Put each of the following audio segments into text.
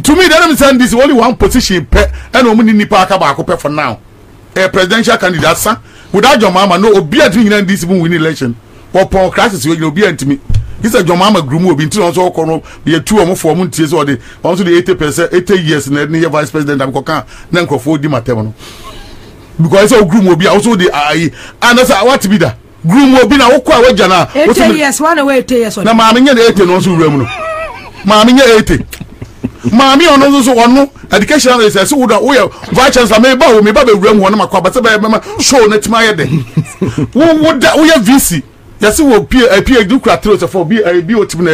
To me, that understand this only one position and woman in Nipaka for now. A presidential candidate, sir, without your mama, no, be at me in this winning election. Or Paul Crisis, you'll be at me. He said, your mama groom will be 2 or 4 months or the 80%, 80 years, and then vice president, I'm Coca, Nanko for the Maternal. Because all groom will be also the eye, and that's what to be that. Groom will be now quite jana. 80 years, 1 away 10 years. Now, mammy, 80 no so remnant. Mammy, 80. Mammy, on also one education is a soda. We are vice chancellor, maybe room one of my crop, but show net my day. What that we have VC. Yes, we will appear do cratos for be a beautiful.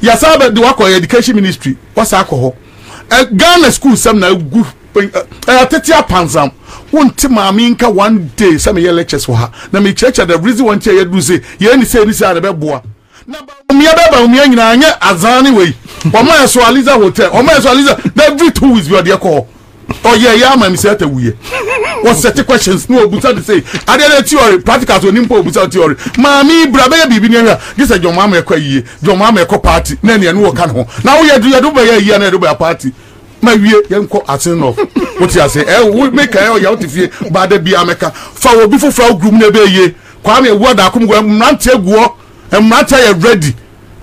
Yes, I bet the work of education ministry was alcohol. A Ghana school, some now good. I take your pansam. Won't Maminka 1 day some year lectures for her? Now, me church at the reason 1 year you say, you only say this out of a boa. Now, Miabba, Azani way. Or my Swaliza hotel, or my Swaliza, that bit who is your dear call. Oh, yeah, my Mr. Wee. What's such a question? No, but I say, I didn't theory, practical to an import without theory. Mammy, Brababy, this is your mamma, your mamma, party, Nanny, and walk on home. Now we are doing a year and a party. My year, young co as enough. What you say, I would make a out of here, but there be America. For before Frau Groom Nebe ye, Kwame, what I come where Mante war, and Mante ready.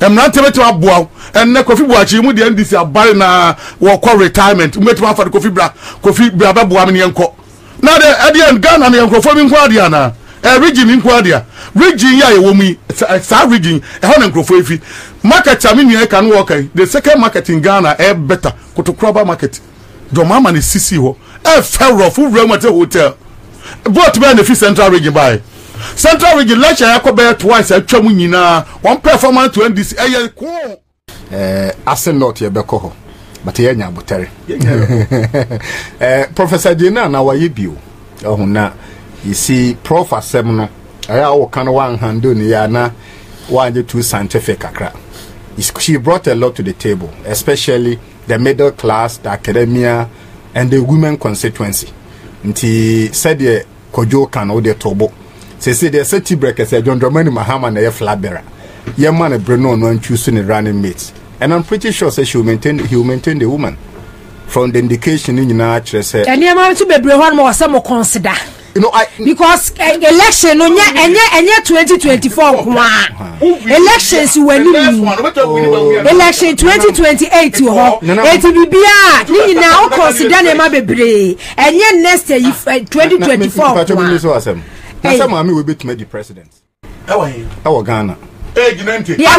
I'm not able to have wow and na coffee watching with the NDC are barring a walk or retirement. Met one for the coffee brava boaming uncle. Now the at the end gun and the uncle forming Guadiana, a region in Guadia, region ya woman, a star region, a hundred crofefi. Market I mean, I can walk. The second market in Ghana, a better, Kotokraba market. Your mama is CCO, a fellow full room at the hotel. Both men if you central region by. Central region lecture I could bear twice at Chamunina, one performance to end this air cool. I send not your becoho, but here now, but Professor Dina, now I you. Oh, now you see, Prof. Seminar. I can 100 Niana, 1 2 scientific. She brought a lot to the table, especially the middle class, the academia, and the women constituency. And he said, the Kojo can order tobo. They say there's a tea breaker, said John Dramani Mahama and a flat bearer. Young man, a Breno, no choosing a running mate. And I'm pretty sure he'll maintain the woman from the indication in nature. And your mom to be Brewan or some consider. You know, I because election on year 2024. Elections you were election 2028. You hope it will be a now consider a mabbe and yet next year 2024. That's why we beat the president. Our Ghana. Hey, you know, it's my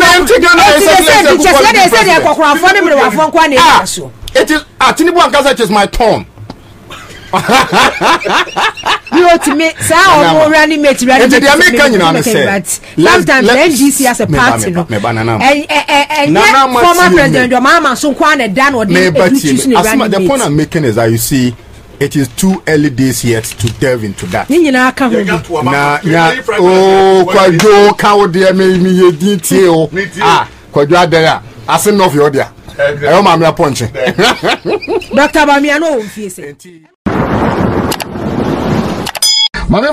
turn. You me, sir, or running mate, sometimes NDC has a party. And former president, your mama, so quite done what they the point I'm making is that you see. It is too early days yet to delve into that. My never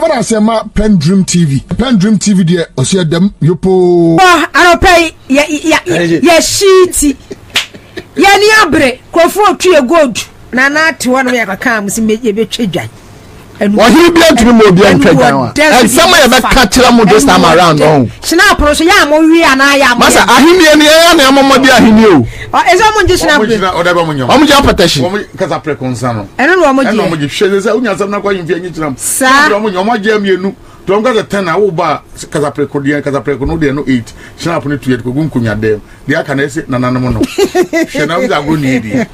I say my Pendream TV. Pendream TV dear or see them you po I don't pay yeah sheet yeah niabre crofo tree good. Nana to one way I come, see me a bit. And what he did to me, and some of the Catalan this time around. Snap, Rosia, Moria, and I am. Master, I hear me and I am on my he knew. As I'm just now, whatever, I'm your protection because I preconceived. I don't know what you share this. I'm not going to get them. Sir, you're my jam, you know. Don't get a 10 hour bar, Casaprecodia, Casaprecodia, no eat. Sharpen it to Gunkunya Dam. The Akanese, Nanamono. Shanam is a good lady.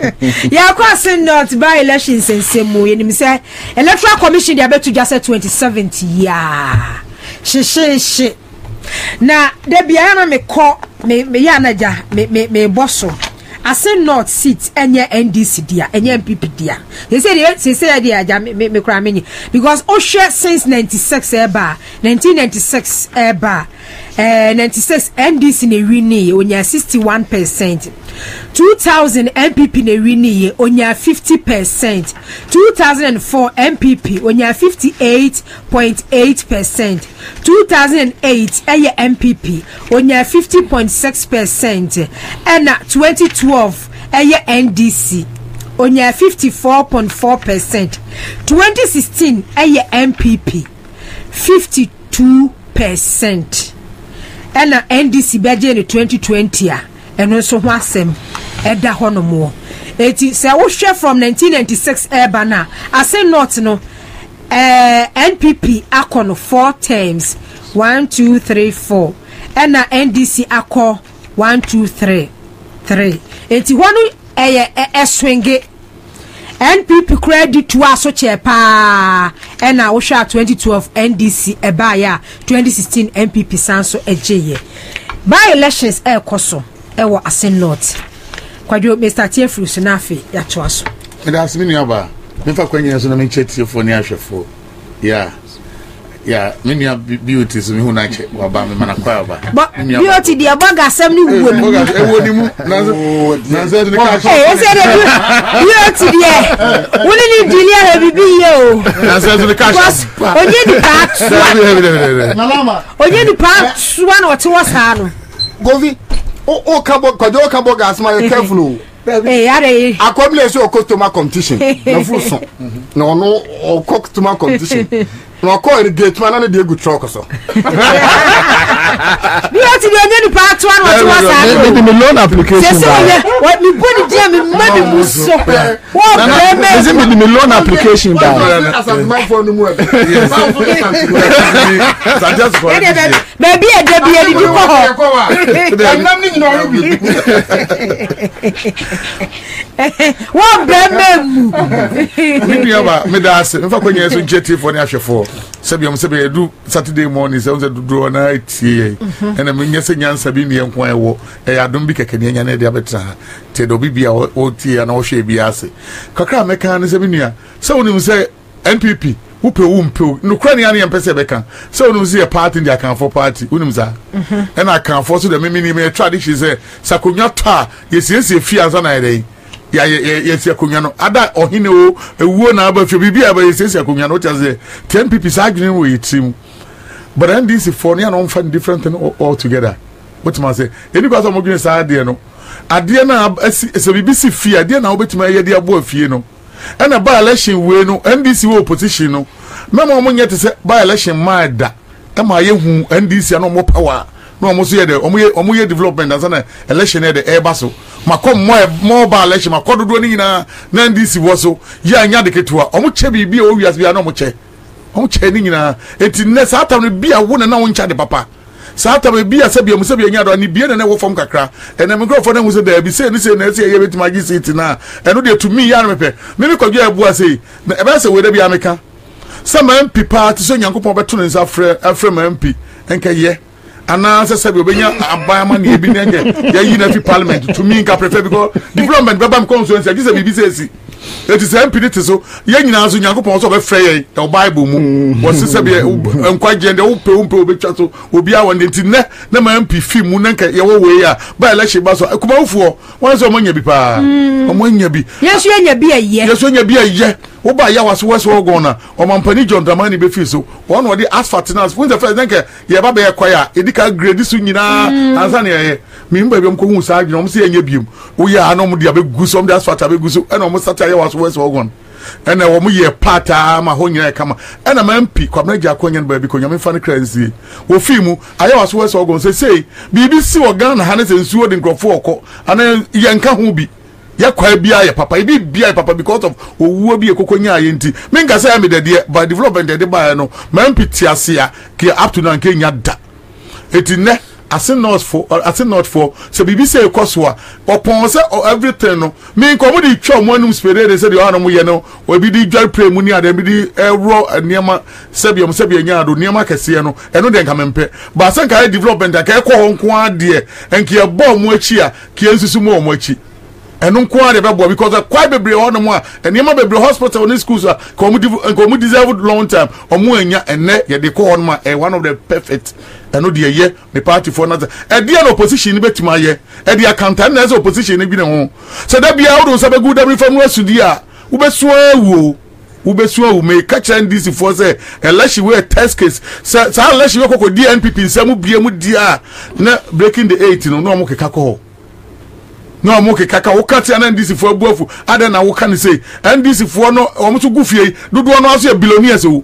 Yeah, crossing not by elections and same way. And say, Electoral Commission, they are better to just at 2070. Yeah. She. Now, there be I am a call, me yanaja, me bosso. I say not sit any NDC dia, any NPP dia. They say they me cry many because Osha since 96 bar, 1996 bar, 96 NDC ne wini onya 61%, 2000 NPP ne wini onya 50%, 2004 NPP onya 58.8%, 2008 eye NPP onya 50.6%, and 2012 eye NDC onya 54.4%. 2016 eye NPP 52%. Ena NDC beje ni 2020 a eno so ho asem eda hono mo. Eti se wo hwe from 1996 eba na ase not no NPP akono 4 times 1 2 3 4 ena NDC akọ 1 2 3 3. Eti wonu swinge NPP credit to aso chepa ena wo hwe 2012 NDC eba ya 2016 NPP sanso ejeye by elections koso ewo ase north. Kwadio Mr. Tiefru Sinafi ya choaso. Mda asimini yaba. Mifa kwenye yasuna minche Tiefru ni ashefo. Ya. Ya. Mimi ya beauty sumi huna che waba. Mimana kwa yaba. Beauty diya baga asemni uwe ni mu. Ewe ni mu. Naze ni kacho. Ese de beauty diya. Uli ni dilia lebibi yeo. Naze ni kacho. Onye ni patswa. Nalama. Onye ni patswa na watiwa sano. Govi. Oh, Kabo Gasma, careful. I come less or cook to my competition. No, or cook to my competition. No, call it gate man and a dear good truck or so. You have to be any part one or two as a loan application. What we put it there, maybe we suffer. What is it with the loan application? That's a man for the world. Maybe I did be any more. I'm not in order. What bad man? Maybe I'm a mess. If I could get a jetty for the after four. Sabiam Sabi do Saturday morning, sounds that do an ITA, and I mean, yes, and Sabini and Quayo, I don't be a Canadian diabetes, Tedobia, OT, and Oshe Biase. Kakra Mekan is Sabinia. So you say NPP, Upe, no Craniani and Pesebecan. So you see a party in the account for party, Unumza, and I can't force the minimum tradition, Sakunata, yes, if she has an idea. Ya ya kunyano ada ohine o ewuo na aba fio bibia ba yesia kunyano chaze NPP agreeing with him but NDC for na on find different thing all together what man say anybody am going say ade no ade na se BBC fie ade na obetima ye de abo afie no and a by election we no NDC we opposition no memo mo nyete say by election maada e ma ye hu NDC na mo power no mo so ye de omo ye development as na election e de e ba so makom more ba election makododo ni nyina na NDC wo so ye anya de ketua omo che bibi o wias bia na omo che ni nyina eti ne satam ne bia wo na wo ncha de papa satam bia sabia mu sabia nya do ni bia na wo fom kakra ene me grofo na hu se da bi se ni se na se ye betima gi sit na eno de to me ya na mepe me me kwadua abu asei na e ba se we da bia meka some MP party so nyankopon beto ne nsa frem MP enka ye announce sabi obenya abama na ebi na nge ya unity parliament to me nka prefer because development baba constituency this be BCC it is MPD so ye nyina azu nyankopon so be frey the bible mu was sabi nkwaje nde wopempe obetwa so obi a wonde tinne na ma MP fi mu na nka ye wo we ya ba election ba so akuma ofo won so omonya bi pa omonya bi yesu enya bi aye Oba ya was worse or gona, or Mampani John Dramani Befiso, one or the asphalt nuts. When the first anchor, Yababa acquire, Edica Grady Sunina, Azania, Mimba Yomkusa, Yomsi and Yabim. We are no diabe goose on the asphalt, Abegusu, and almost Satire was worse or gone. And I will be a pata, Mahonia Kama, and a man pick, Comradia Konyan baby, Konyamin Fanny Crazy. Wofimu, I was worse or gone, say, BBC or gun, Hannes and Sword and Grofoko, and then Yanka Hubi. Ya kwa biya papa ibi biya papa because of owo bi ekokonya ayenti menga say am de de by development de ba no man pitiase ya ke up to now ke nya da etine asin not for so bibi say kosoa opon say everything no me komo di twa mo anum spere say de ono mo ye no obi di dwal pray mu ni adam bi di ero niema sebia nya do niema kese no eno de nka mempe ba asan ka development ka e ko honko ade enke e bo mo achi a ke ensusu mo mo achi enu kwa de babo because quite bebre ono mo a enema bebre hospital ni schools a komu deserve long time omo anya ene ye de ko ono ma one of the perfect eno de ye the party for another e de no opposition ni betima ye e de accountant na opposition ni bi ne ho so da bia wo do so be good every from asudi a wo besuo me ka chan DC for say election we test case so election we ko DNPP se mu bia mu dia na breaking the 8 no mo keka ko No amoke kaka wokati ana NDC for abuafu ada na woka ni say NDC for no omutu gufie dudu ono aso e billionaires o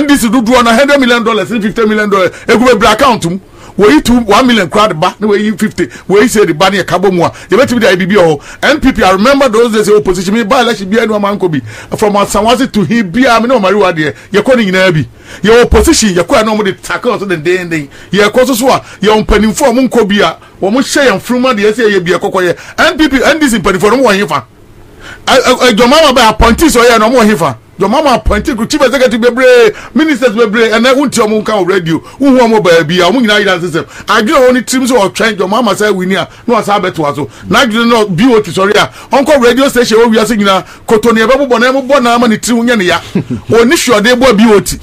NDC dudu ono $100 million $50 million egube bra account mu we yi 1 million crowd ba na we yi 50 we yi say the ban e kabomua you bet me the IBB o NPP. I remember those days opposition me ba election bi anu amanko bi from Asanwase to he bi am no mariwa de ye ko ni nyina bi ye opposition ye ko na omo de tackle so den den ye ko so so a ye ompanimfo mo nko bi a wo mo hye ye mfruma de ye say ye bi ekokoye NPP NDC panimfo mo hifa jomama ba appointees o ye no mo hifa jomama appointed chief executive bebre ministers bebre and won ti omo kan radio won ho mo ba bi a mo nyina yidan system agire woni trim so o twen jomama say wini a no asa beto aso na agire no bi o ti sori a onko radio station o wiase nyina kotoni e bebo na mo bo na ma ni tri won ne ya oni shode bo bi o ti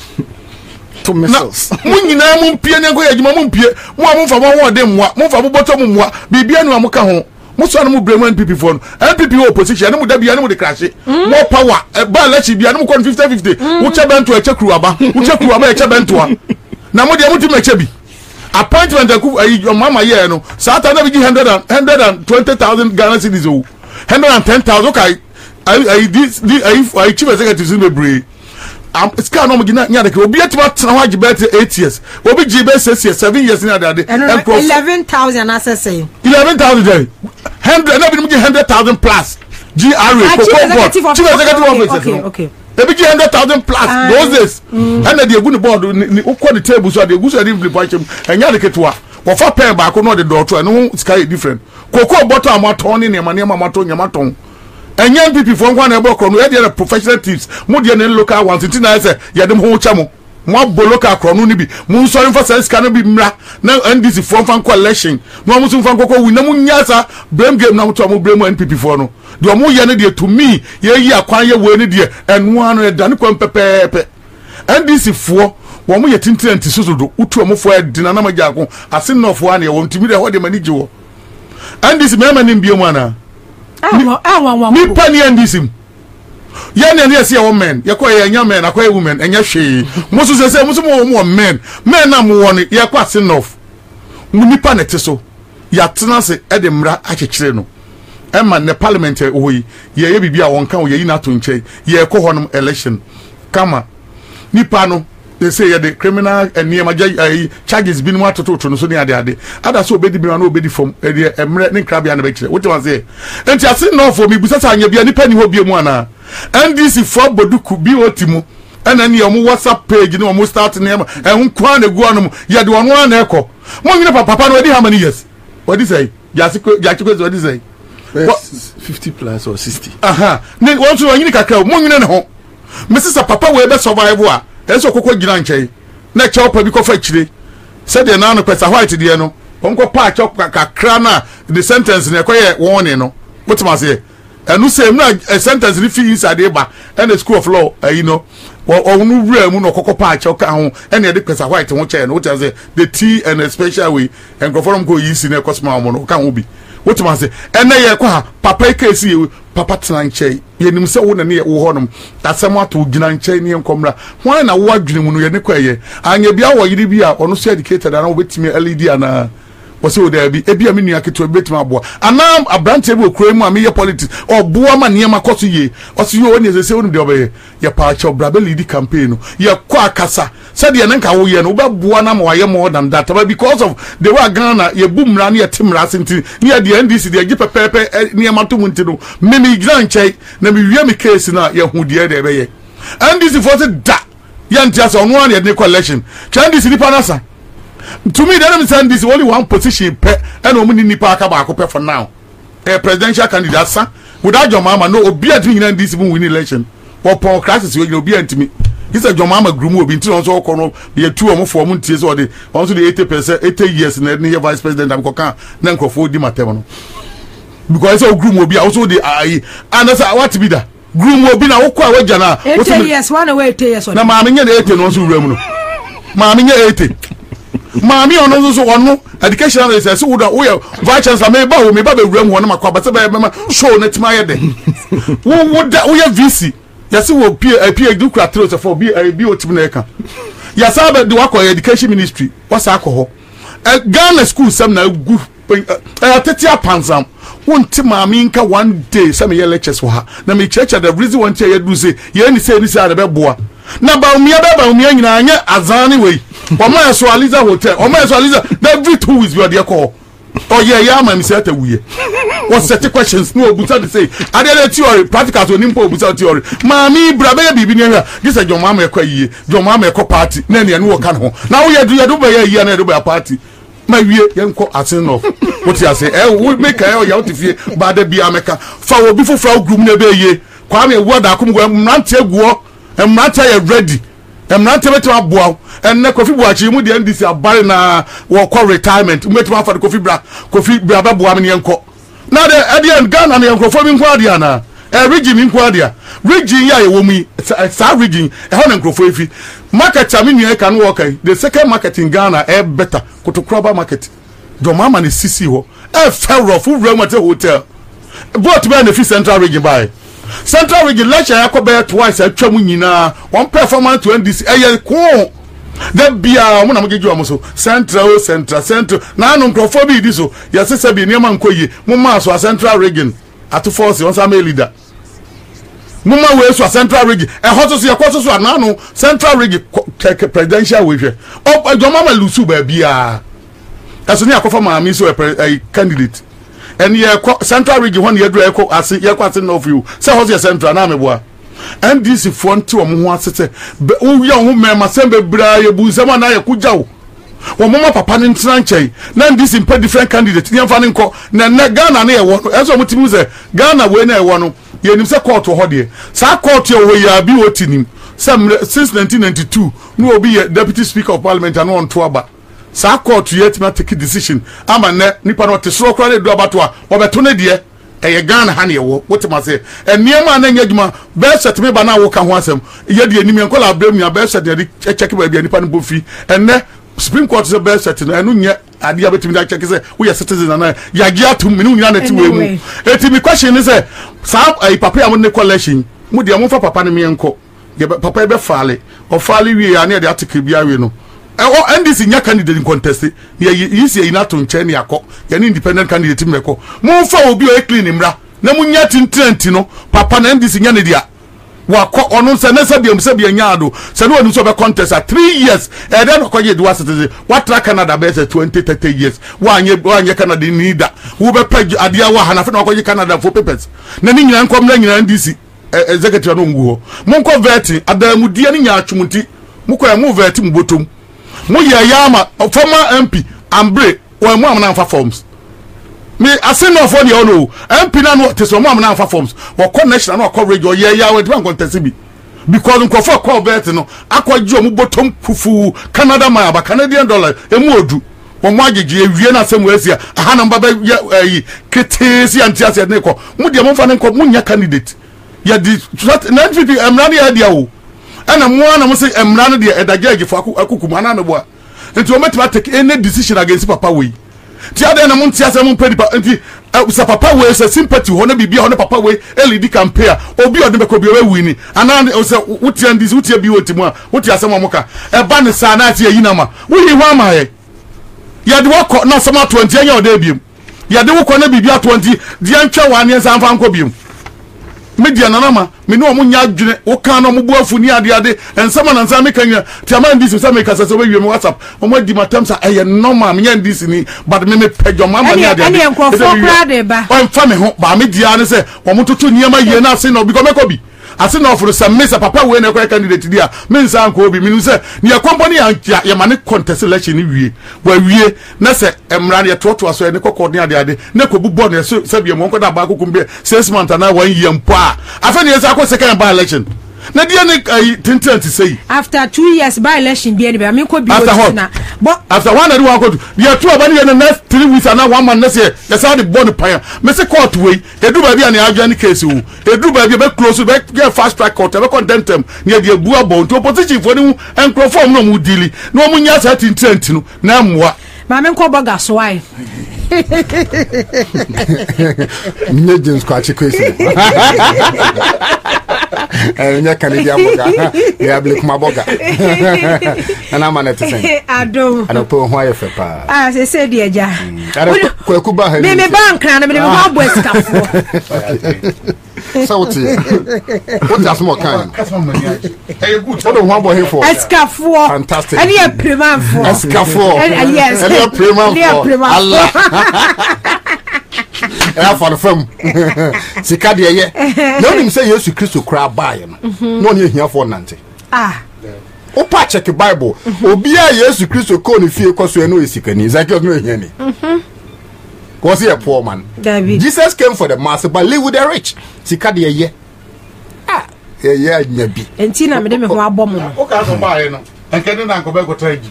to missiles mo nyina mo mpie ne ko yajima mo mpie mo a mo fa mo ho de moa mo fa bo boto mo moa bibia no amoka ho muso anu mu blame NPP for no NPP opposition anu mu da bia anu mu de crash more power ba election bia anu mu kon 50-50 wo chebantu e chekru aba wo chekru aba e chebantu a na mo de mo tim e chebi appointment aku ayi mama ye no satan na bi 120,000 Ghana cedis o 110,000 kai I chief executive in bebre am scan no gina nya de obi atima tena ho agibet 8 years obi gibe 6 years 7 years na dade 11,000 assessing 11,000 there 100 na bi 100,000 plus GRA for chief executive office okay they be 100,000 plus those days and they go no board ni ukọ the table so they go so dey implement nya de ketua for fa pen back no the door to no sky different koko bottom amaton ni amaton and young people from one about on where they are professional tips, more than local ones. It's nice, Yadam Hochamo, more Boloka, Cronunibi, Munsorin for Sense cannot be mra. Now, and this is from collection. No Musun Fanco, we know Yasa, blame game now to blame NPP for no. Do a more yanadia to me, ye acquire one dear, and one a Danuquan Pepe. And this is four. One way at Tintin Tisudo, Utuamo for Dinanama Jago, a sin of one year, won't meet a holiday manager. And this memon in Biomana. Ni pani NDC. Yan and yes, your men, your quay and your men, a quay woman, and your she. Most of the same, most more men. Men are more, you're quite enough. Ni panetiso. Yatanase Edemra Achicheno. Emma, the parliamentary way, ye be a one count, ye not to enche, ye cohonum election. Kama. Ni pano, they say the criminal and near my charges been what to talk so near the other. Others so baby be nobody from a mretin crabby and a what do I say? And just no for me, because I be any penny will be one. And this is for Boduku be Otimo. And then your WhatsApp page, you know, almost starting them and Kwan the Guanum, you do one echo. One of Papa already how many years? What do you say? Yasiko, what do you say? 50 plus or 60. Aha. Then also a unique account, Mungan and home. Mrs. Papa will be survivor. Eso kokwa ginanche na chawpa bi ko fa chire se de na no pesa white de no onko pa chawpa kakra na the sentence na koye warning no mutimase enu se na sentence ni fi inside ba and the school of law you know onu wura mu no kokopa chawka ho and the pesa white ho che no tell say the tea and a special way and conform go yi si na kosma mo no kan obi mutimase ene ye ko ha papa case ye papa tsanche yenim se wo na ne wo honum tasem ato ginanche ne enkomra hwan na wo adwene mu no ye ne kwaye anya bia wo yiri bia ono so educated ana obetimi LED ana wo se wo da bi ebia me nua keto obetimi aboa ana abrante bi okura mu ame ye politics oboa ma ne ma koso ye oso ye oni ze se wonu de obaye ye pa acho brabel lead campaign ye kwa kasa said ye nka wo ye no ba boa na ma wa ye more than that because of the way Ghana ye bumra na ye timra sentin ne de NDC de gipepepe ne ma to mu ntino me mi granche na me wie me case na ye hu de de be ye NDC for the da ye ntia so one ye ne collection NDC ni panasa. To me, they don't send this only one position, and only Nipa Kabako for now. A presidential candidate, sir, without your mama, no, be at me in this win election. Or Paul Crassus will be at me. He said, your mama groom will be 2 or 4 corner, be 2 or 4 months or the onto the 80%, 80 years, and then near vice president and Coca, Nanko for the Maternal. Because our groom will be also the I, and that's what to be that. Groom will be now quite Jana. 80 years, one away, 10 years. Now, mammy, 80 and also Remuno. Mammy, 80. Mammy on also one educational is as old vice chancellor may bow me baby room one of my cobbles show net my day. Who would that we have VC? Yes, it will appear a PhD crater for be a BOTMECA. Yes, I bet the work of education ministry was alcohol. A Ghana school, some now Tetia Panzam. Won't Maminka 1 day some year lectures for her. Now me church at the reason one chair do say, Yenny say this are the beboa. Now bow me in as anyway. Or my Swaliza hotel, or my Swaliza, that V 2 is your dear call. Oh yeah, yeah, my Miss Ataway. What's the questions? No, but I say, I did a theory, practical to an import theory. Mammy, Brababy, this is your mamma, your mamma party, Nanny and Walk home. Now we are doing by a year and by a party. My young call as enough. What you say, I would make a out of here, but there be a maker. For before Frau Grumnebe, ye, Kwame, a word I come where Mantia walk and Mantia ready. I'm not able to have bow and na coffee watch you with the NDC are barren or call retirement. Met one for the coffee brava boamini and co. Now the Adian Ghana and Crophobian Guardiana, a region in Guardia, region ya woman, a star region, a hundred crophofi. Market Samini can walk. The second market in Ghana, a better, Kotokroba market. The mamma is CCO, a fair of full remote hotel. Both men the central region by. Central region lecture I could twice at Chamunina, one performance to NDC a then be a woman of Gijomoso, Central, Nan on Crophobi, this, yes, it's a be near Mancoy, Mumma, so a central region, at two forces, once I may leader. Mumma wears to a central region, and how to see a quarter to a nano, central region, presidential with you. Oh, your mamma Lusuba be a. As soon as I call for my miss a candidate. And ye central region 1 year echo as ye kwatin of you. Say how's your central na meboa. NDC fon to omo asete. Be o ye ho mema sembe bra ye bu sema na ye kujawo. Wo mama papa ni ntan chei. Na NDC mpa different candidate. Ye mfa ni nko. Na Ghana na ye wo. Eso mo timi ze Ghana we na ye wo no. Ye nim se court ho de. Sa court ye wo ya bi otinim. Since 1992 no obi ye deputy speaker of parliament and on to aba. Sa court yet not take decision. I'm a net nipa not to slow crowd do about tone dear a gun honey what must say and near man engagement best at me by now walk and once him yet the enemy and call out blame your best at the check by the nipan buffy and ne Supreme Court is the best at and yet I be able to check is we are citizens and I yagia to minun to him. It's my question is a Sam a papa on the collection would the amount for papa and me and co papa be fally or fally we are near the article be no. And this in your candidate in contest, you see, not on China, an independent candidate in Meco. Mofa will be a clean imbra. Namunyat in Trentino, Papa and this in Yanidia. Wako on Senesabium Sabianado, Sanuan Sober contest at 3 years, and then Okoye was what track Canada best at 20, 30 years. One year Canada need that. Who be pledged at the hour and Okoye Canada for papers. Nanin and Comlang and NDC, executive Nungo. Monco Verti, Adamu Diania Chumunti, Muka Moverti Mbutum. Muya Yama, a former MP, Ambre, or Mamma forms. Me, I send no for the Ono, MP Nano, Tis or Mamma forms, or connection or coverage or Yaya with one contestee. Because in Kofa Corvetino, Aqua Jomu Botom Kufu, Canada Maba, Canadian dollar, Emodu, or Maji, Vienna, Samuelsia, Hanamba, Ketesi and Tiasia Neko, Mudiamofan and Comunia candidate. Yet the NPP, Emrani Adiao. And I'm one, I must say, I'm running the Edagagi for Akukumananawa. And to make take any decision against Papa Way. The other and among Tiasaman Pedipa, Papa Way is a sympathy, want to be beyond Papa Way, LED compare, or be on the Cobiway winning. And I also, what you and this, what you be with Timor, what you are Samamoka, a banner Sanatia Inama. Will you want my? Yadwako, not some out 20 year debut. Yadwako, be 20, the Ancha 1 year and Van Cobium. Media Nanama, Mino Munya, Okano Mubuafunia, the other, and someone and Samikanya, Taman, this is Samikas as a way you WhatsApp, and what the Matams are a normal man Disney, but Mimi Peg your mamma, and I'm called Fradeba, I'm family home, but Midiana said, or Mutu near my year, nothing or become a copy. I said, no, for some Mesa Papa, when a candidate, dear, Miss Uncle, be Minusa, near company and Yamanic contest election, where we, Nessa, Emrania Totuas, and the Coco near the other, Nekobu Bonner, Sabia Moncoda Bakumbe, 6 months and I were young pa. I found yes, I was second by election. Nadianic, I intend to say. After 2 years by election, the enemy, I mean, could be after 1 and 1 could be a 2 years and the next 3 weeks and now 1 month, let's say, that's how the body pire. Mr. Courtway, they do by the Argent case, they do by the close, get fast track court, ever condemn them near the Bua Bone to opposition for them and perform no mudili. No one has had intent to now what. Mamma Cobagas, why? James Quatu Kerson. for the film, Cicadia, yeah. Let him say yes to Christ to cry by him. No, you here for Nancy. Ah, oh, patch a Bible. Oh, be a yes to Christ to call if you cause you know is sick and he's like you're doing any. Was he a poor man? David. Jesus came for the master, but live with the rich. Cicadia, yeah. Ah, yeah, maybe. And Tina, madame, who are bomb. Okay, so buy him. And can you go back or try it?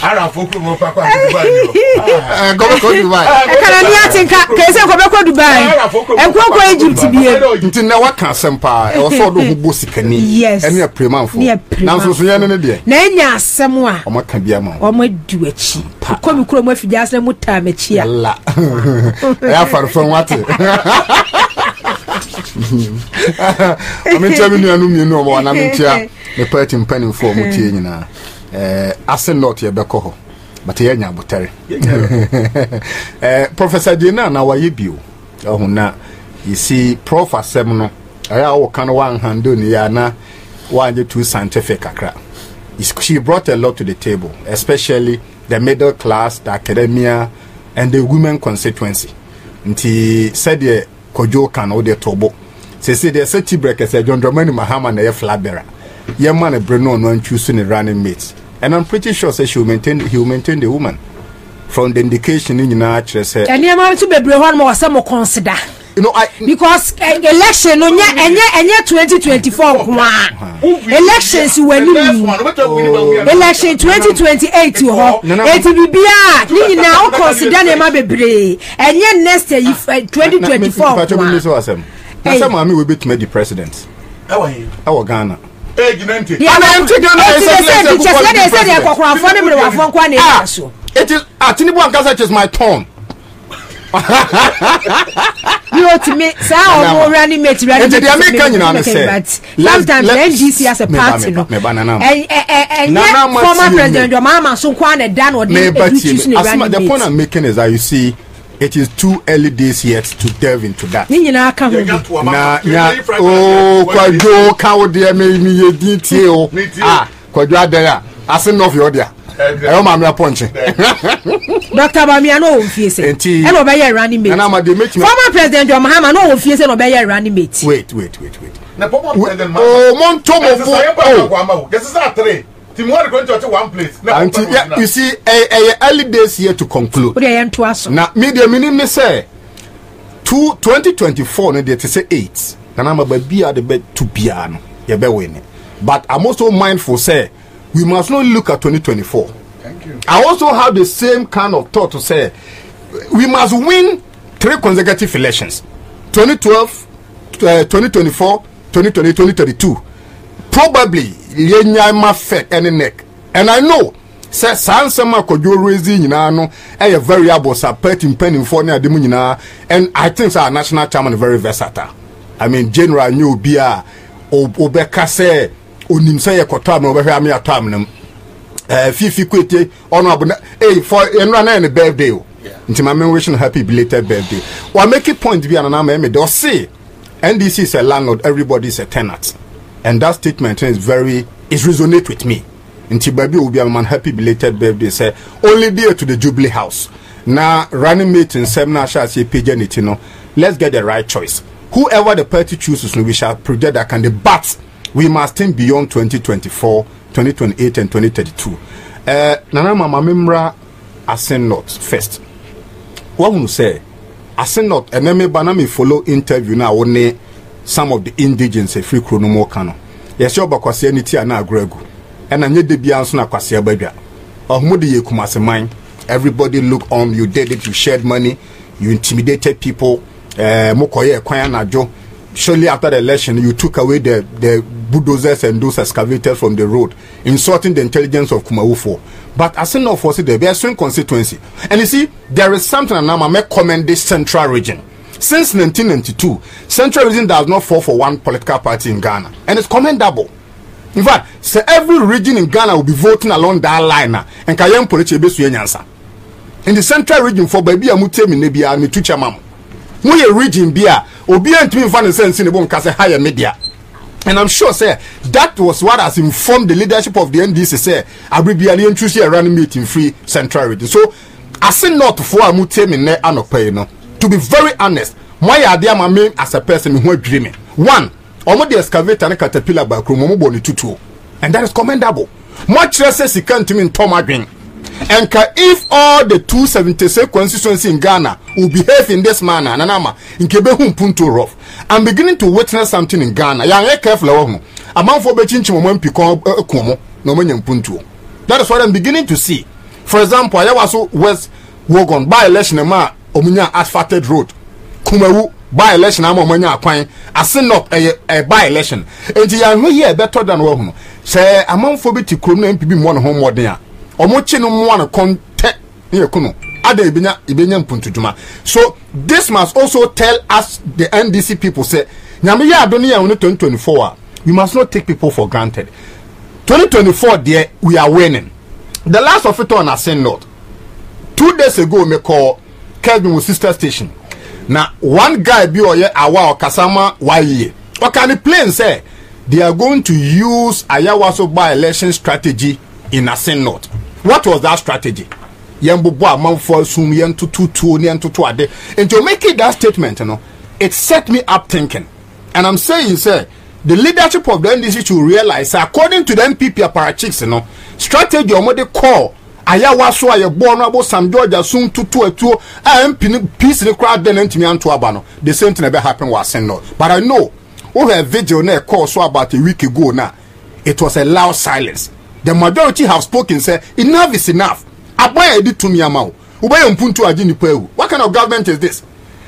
I don't know. I said not here Becoho, but here now, but Professor Dina, now I you. Oh, now you see, Professor Seminole, I can one hand do Niana, 1 2 scientific. She brought a lot to the table, especially the middle class, the academia, and the women constituency. And he said, the Kojo can order Tobo. They said, the city breakers, John Dramani Mahama, and the Flabera. Your man a Breno no choosing a running mate, and I'm pretty sure say she will maintain. He will maintain the woman from the indication in actress. And your man to be Breno or some consider. You know, I because election on year 2024 elections when you election 2028 you ho it will be a ni now consider na ma bebre and yet next year 2024. That's how mommy will be to make the president. How are you? How are Ghana? Yeah, I'm taking it is my turn. You to me, sir, or animate, sometimes NDC has a party, and former president, your mama, so quite done what the point I'm making is that you see. It is too early days yet to delve into that. Doctor Bamiano, former president John Mahama, no office and obey running mate. Wait. Oh, this is our three. Going to one place. You see, early days here to conclude. Now, me say 2024. No, they say 8. And I'm about be at the bed to piano. You be winning. But I'm also mindful. Say we must not look at 2024. Thank you. I also have the same kind of thought to say we must win 3 consecutive elections: 2012, 2024, 2020, 2032. Probably. And I know says Sansama Kojo raising Yinano a variable support in Penning for near the Munina, and I think our national chairman very versatile. I mean, General New Bia Obekase Unimsaya Kotam over here, me a terminum. Fifi Quitty, honorable for Enrana and a birthday. Into my mention, happy belated birthday. Well, make it point to be an amendment or say NDC is a landlord, everybody is a tenant. And that statement is very, it resonates with me. And Tibabi will be a man happy belated birthday, say, only dear to the Jubilee House. Now, running mate in seminar shall say, Pijanitino, let's get the right choice. Whoever the party chooses, we shall project that can debate. We must think beyond 2024, 2028, and 2032. Nana Mama Memra, Asin Not first. What will you say? Asin Not, and then me follow interview now only. Some of the indigents a free chronomo cano. Yes, your bakwasia niti and agrego. And I need the bians na kwasia babia. Or mudi ye kumase mine. Everybody look on, you did it, you shared money, you intimidated people, mokoye kwayana jo. Surely after the election you took away the bulldozers and those excavators from the road, insulting the intelligence of Kumawufo. But as enough for see the best constituency. And you see, there is something and I'm a comment this central region. Since 1992, centralism does not fall for one political party in Ghana, and it's commendable. In fact, so every region in Ghana will be voting along that line, and Kayem Police Besu Yansa. In the central region for Baby Amute Minebia and Mitucha Mam. We a region beer, Obia to find a sense in the bone cast higher media. And I'm sure, sir, that was what has informed the leadership of the NDC, sir. I will be an interest here running meeting free central region. So, I say not for Amute Mine Anopeno. To be very honest, my idea, my main as a person who is dreaming. One, almost the excavator and caterpillar by Krumoboni Tutu. And that is commendable. Much less as he can to me in Tom Green. And if all the 276 constituencies in Ghana will behave in this manner, Nanama, in Kebehum Punto Rough, I'm beginning to witness something in Ghana. Yang Ekefla, among for Bechinchimon Picon Kumo, Nomenian Punto. That is what I'm beginning to see. For example, I was West Wogon by election Emma, Omunia Asphalted Road, Kumewu by election, Ammonia Aquine, Asenop a by election. And Yang here better than Wohum. Say, among for Betty Krumna MPB one home more there. So this must also tell us the NDC people say, we must not take people for granted. 2024 there we are winning. The last of it on Ascend North. 2 days ago me call Kelvin with sister station. Now one guy be oye awa okasama waye. Okani plain say they are going to use Ayawaso by election strategy in Ascend North. What was that strategy? And to make it that statement, you know, it set me up thinking. And I'm saying, sir, the leadership of the NDC should realize, according to the NPP apparatchiks, you know, strategy or the call, Ayawaso, Ayabono, Sam George, Asum, Tutu, and peace in the crowd, then into me and to Abano. The same thing never happened was saying no. But I know, over a video, a call, so about a week ago now, it was a loud silence. The majority have spoken, say, enough is enough. What kind of government is this?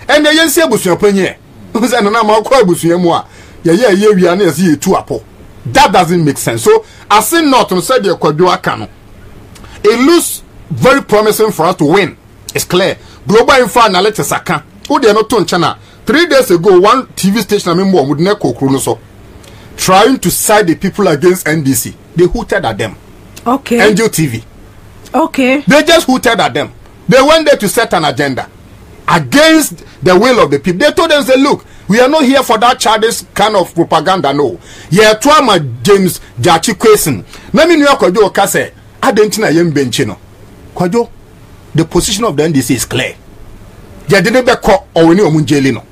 And the Yensia Bushapanye, who's an animal, that doesn't make sense. So, I say not on Sadia Kodua Kano. It looks very promising for us to win. It's clear. Global info analytics are can. Oh, they are not on China. 3 days ago, one TV station would Neko Krunoso trying to side the people against NDC. They hooted at them. Okay. Angel TV. Okay. They just hooted at them. They went there to set an agenda against the will of the people. They told them, say, look, we are not here for that childish kind of propaganda. No. Yeah, my James Jachi Kwason. Let me know Kojo Kase. I don't think I am benchino. Kojo, the position of the NDC is clear. They didn't be caught or we knew Munjelino.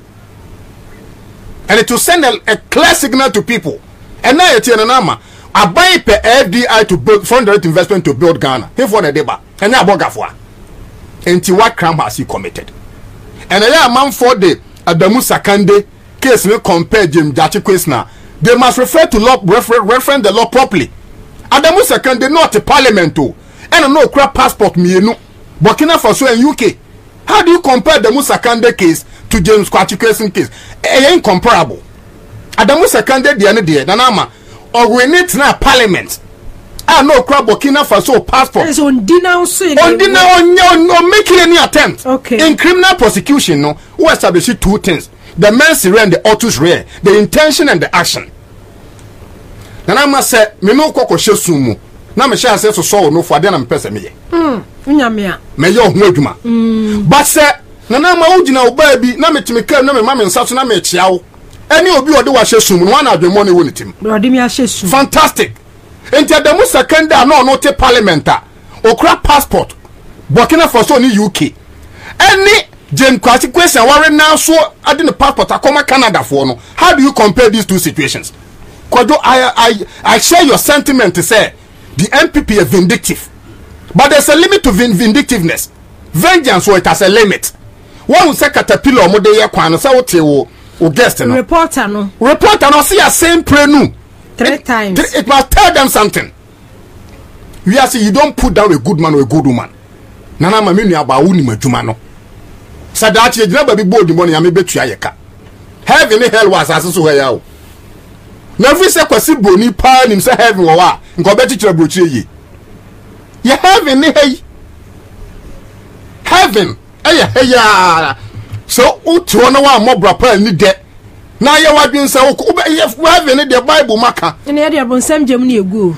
And it will send a clear signal to people. And now it's an anama. I buy per FDI to build foreign direct investment to build Ghana. He for the deba. And now Bogafwa. And what crime has he committed? And I am for the Adamu Sakande case will compare James Jachi Kwason. They must refer to law, reference the law properly. Adamu Sakande not a parliament to and no crap passport me no Burkina Faso and UK. How do you compare the Musakande case to James Quatu Kerson case? It ain't comparable. Adamu Sakande the other day, Nanama. Or we need now parliament. I know crab Burkina Faso passport. It's on dinner on making any attempt. Okay. In criminal prosecution, no, we establish two things: the mensire and the autus rare, the intention and the action. Now I must say, me no koko shesumu. Now me share say so so no for then I'm person me. Unyamia. Me yo hueduma. But say, now I ma uji na ubabi. Now me timika, now me mama nsasu, now me chiao. Any of you are the Washesum, one of the money with him. Fantastic. And the Musakanda, no, not a parliamentar. Okra passport. Burkina Faso, ni UK. Any James Quatu Kerson, Warren now, so I didn't passport, I come Canada for no. How do you compare these two situations? Kodo, I share your sentiment to say the NPP is vindictive. But there's a limit to vindictiveness. Vengeance, so it has a limit. One will say Caterpillar, Modeya Kwan, Sao. Reporter no. Reporter no. See a same prenu. 3 times. It must tell them something. We are saying you don't put down a good man or a good woman. Nana mami ni abauni majumano. Sadati ejina babi bodi moni yamebe tuyayeka. Heaven and hell was asu suhayao. Never say kwasi boni pa nimse heaven wawa. Nkobeti chilabrochi ye. Ye heaven ni hey. Heaven. Hey ya. So so utuona wa mobra pa ni de na ye wadwen se wo have ni de bible maka ne ye de abonsam jam ne egu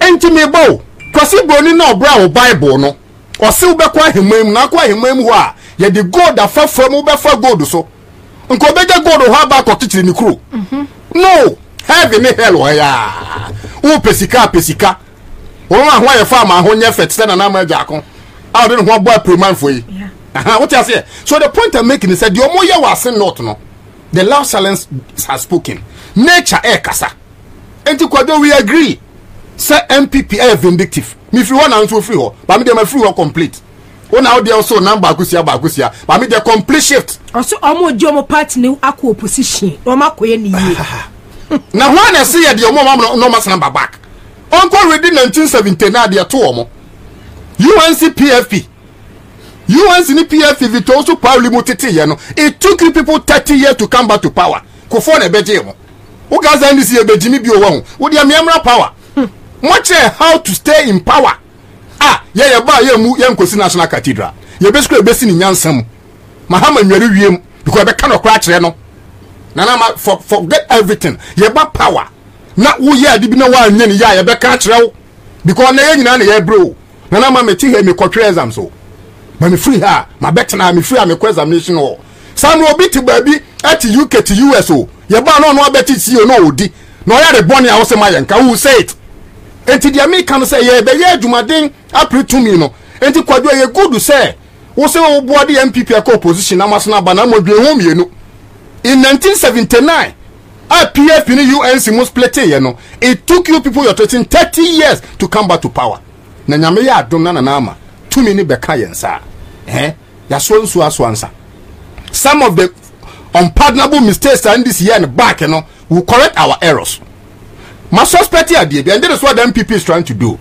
enti me bo kwase boni na obra wo bible no kwase wo be kwa hemam na kwa hemam ho a ye de gold afa from wo be fa gold so nko be de gold ho aba ko titiri ni kuro no heaven ni hell wo ya wo pesika wo ma ho ye fa ma ho nye fetse na na ma ja ko a de ho boy proman for yi. What you say? So the point I'm making is that the omoya was saying not no. The loud silence has spoken. Nature kasa. And to we agree. Say MPP vindictive. Me if you want answer free ho, but me dey my free ho complete. Oh now dey also number akusia, but me dey complete shift. Also omo jomo party new akwa opposition. O ma koye ni ye. Na ho na say the omo ma no mass number back. Uncle ready 1970 na dey to omo. UNC PFP. UNC ni PFP vitosu power limited here no. It took people 30 years to come back to power. Kofo na beje mo. Who guys NDC beje mi bi owa ho. Wo dia meamra power. Much how to stay in power. Ah, ye ba ye mu ye nkosi National Cathedral. Ye basically besi ni nyansam. Mahama nwere wiem because be kan okra kire no. Nana ma forget everything. Ye ba power. Na wo ye adi bi na wa anya ni ya ye be kan kire wo. Because na ye nyina na ye bro. Nana ma meti he me kwotwe exam so. But me free her, my better now. Me free her, me examination or some will be to baby at UK to USO. Your ban on what bet it's you know, D. No, I had a bonny house in my uncle who say it. And to the American say, yeah, but yeah, do my thing, I pray to me, no. And to quite a good say, also, what the MPP are opposition, I must not ban, I will be home, you know. In 1979, IPF in the UNC most plate, you know. It took you people, you're talking 30 years to come back to power. Nanyamea don't know an armor. Too many Becayans are. Eh? Yaswan Swansa. Some of the unpardonable mistakes in this year and back, you know, will correct our errors. My suspect here, dear, and that is what the MPP is trying to do.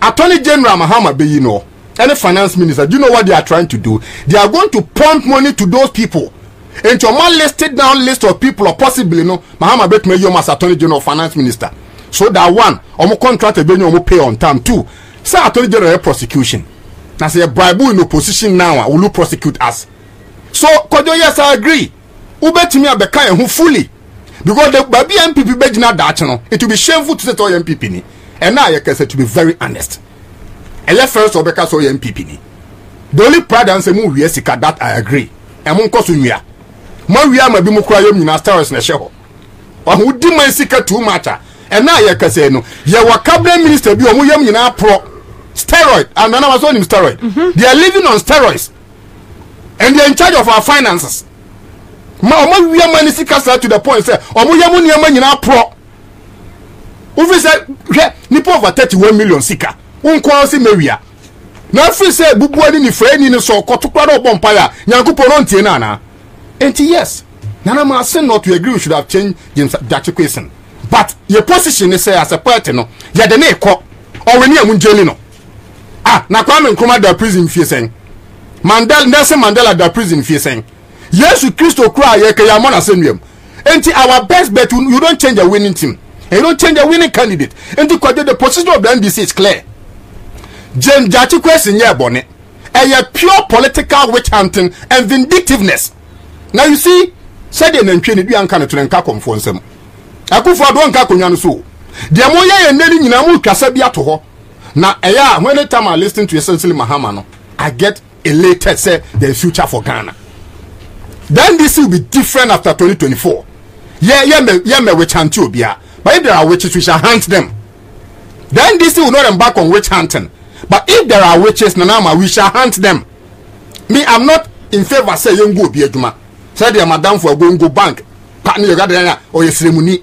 Attorney General Mahama, you know, and the finance minister, do you know what they are trying to do? They are going to pump money to those people. And your man listed down list of people, or possibly, you know, Mahama Bet Mayo as Attorney General, Finance Minister. So that one, our contract, you will pay on time. Two, say Attorney General prosecution. I say bribe in opposition now will prosecute us. So Kodo, yes, I agree. Ube to me abeka who fully. Because the baby MPP begina that channel. It will be shameful to say to MPP ni. And now you can say to be very honest. And let first obeka so MPP ni. The only pride and say mu sika that I agree. And mun kosu nya. Mun wia ma bi mu kura yom nyina stars na sheho. Wa hu di man sika too much. And now you can say no. Ye wa cabinet minister bi o mu yom nyina pro. Steroid and none of us own him steroid. They are living on steroids and they are in charge of our finances. Ma we are money to the point say pro. If we say nipo over 31 million sika, unquasi meria. Now if we say bubuani ni friend in so kotukrado bompaya, nyankuponon tienana. And yes, Nana ma say not to agree we should have changed James Jachi Kwason. But your position is say as a party no, you are the ne ko or when you are no. Ah, na Kwame Nkrumah da prison fie sen. Mandela Nelson Mandela da prison fie sen. Yesu Kristo kura ye ke ya mo na senwem. Enti our best bet you don't change a winning team. And you don't change a winning candidate. Enti kwade the position of the NDC is clear. James Jachi Kwason ye bone. A pure political witch hunting and vindictiveness. Now you see, said the nantwe ne du anka ne to nka komfo nsem. Akufo do nka konwa no so. De mo ye nani nyina mo twasa bi ato ho. Now, when the time I listen to essentially Mahama, I get elated, say, the future for Ghana. Then this will be different after 2024. Yeah, me witch hunt you, yeah. But if there are witches, we shall hunt them. Then this will not embark on witch hunting. But if there are witches, Nanama, we shall hunt them. Me, I'm not in favor, say, you go, be a juma. Say, they are madam for going go bank. Partner, you got or your ceremony.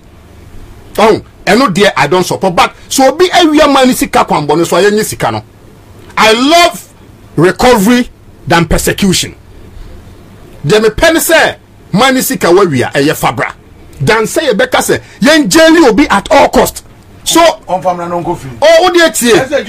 Oh. And no dear, I don't support. But so be a real man sika kwambono so aye sika no. I love recovery than persecution. Dem pen say man sika we are eye fabra. Dan say Rebecca say yen jelly will be at all cost. So on famra no go free. Oh dear tie.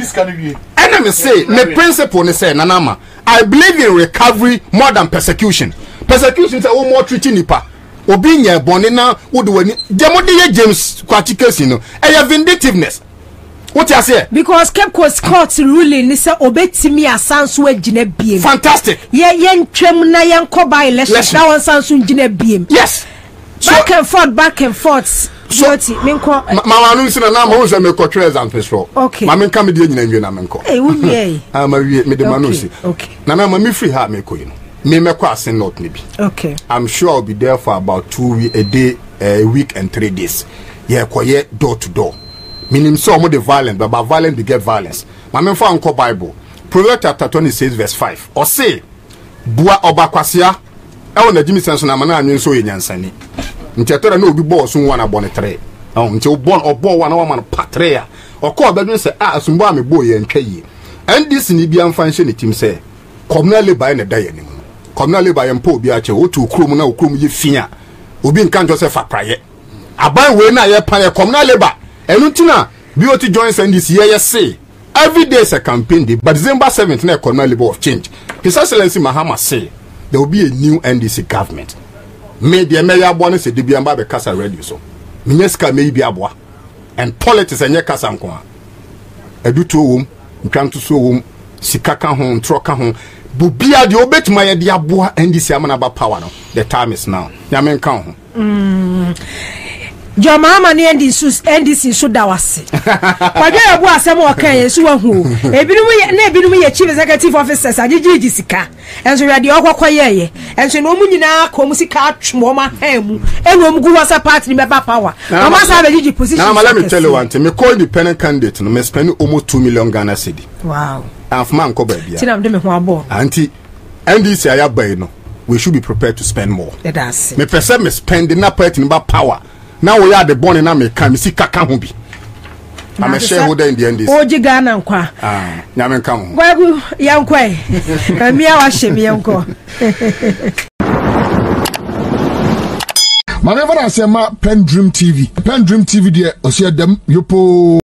And I say my principle ne say nanama. I believe in recovery more than persecution. Persecution say oh more treating nipa. Obinya Bonina would win Demodier James Quatu Kerson, a vindictiveness. What you say? Because Kepco's court's ruling is obetimi asansu ejine biem. Fantastic. Ye yentwem na yenkoba election na asansu ejine biem. Yes. Back and forth, back and forth. So, Mamma, and I always am a cotrez and petrol. Okay, Mamma, come with you and Menko. Eh, would ye? I'm a Manusi. Okay, Nana, my free heart may coin. May my cross and not maybe. Okay, I'm sure I'll be there for about 2 weeks, a day, a week, and 3 days. Yeah, quiet door to door. Meaning, so more the violent, but by violent we get violence. Mamma found co Bible, Proverbs chapter 26, verse 5, or say, Bua Obacquasia, I want a Jimmy Sanson, and I knew so in Yansani. Ntiatera no bi boss nwa na bonetre ah nti obon obo wa na wa man patria okọ obedun se ah asumbo am bo ye ntwa yi NDC ni bia mfa nhye ne tim se communal labor na da ye ni mu communal labor ye mpo obi a che otu okrom na okrom ye finya obi nkan Joseph apraye aban we na ye pan ye communal labor enu ti na bi oti joins NDC ye se every day is a campaign day but December 7th na communal labor of change. His Excellency Mahama say there will be a new NDC government. May the mayor bonus a debiamba be casa radio so. Mineska may be abwa. And politics and yakasa nkwa. A do to womb, to so womb, sikaka home, troka home. Bubia the obet my diabwa and this yamanaba power. The time is now. Yamen count. Your mama and this is Sudawasi. But there was some okay, so who? Every way, chief executive officers, I did Jessica, and so radio, and so no munina, comusicach, mama, and who was a party member power. I must have a legit position. Now, let me tell you one thing. I call independent candidate, and I spend almost 2 million Ghana cedi. Wow. Half man, go back. Auntie, and this I have by no. We should be prepared to spend more. That's it. Me perceive me spending up at in power. Now we are the born in America. We see Kakahumbi. I'm a shareholder in the NDC. Oji Ghana nkwa. Ah, nyamen kamu. Wagu yankwe. Kamia washemi yanko. Manevera sema Pendream TV. Pendream TV there. Osia dem yopo.